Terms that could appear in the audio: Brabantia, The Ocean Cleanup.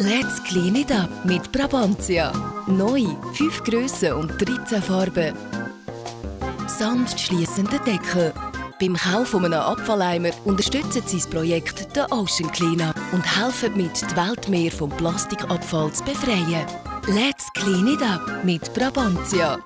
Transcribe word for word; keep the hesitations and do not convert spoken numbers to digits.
Let's Clean It Up mit Brabantia. Neu, fünf Grössen und dreizehn Farben. Sanft schliessenden Deckel. Beim Kauf eines Abfalleimer unterstützen Sie das Projekt The Ocean Cleanup und helfen mit, die Weltmeer vom Plastikabfall zu befreien. Let's Clean It Up mit Brabantia.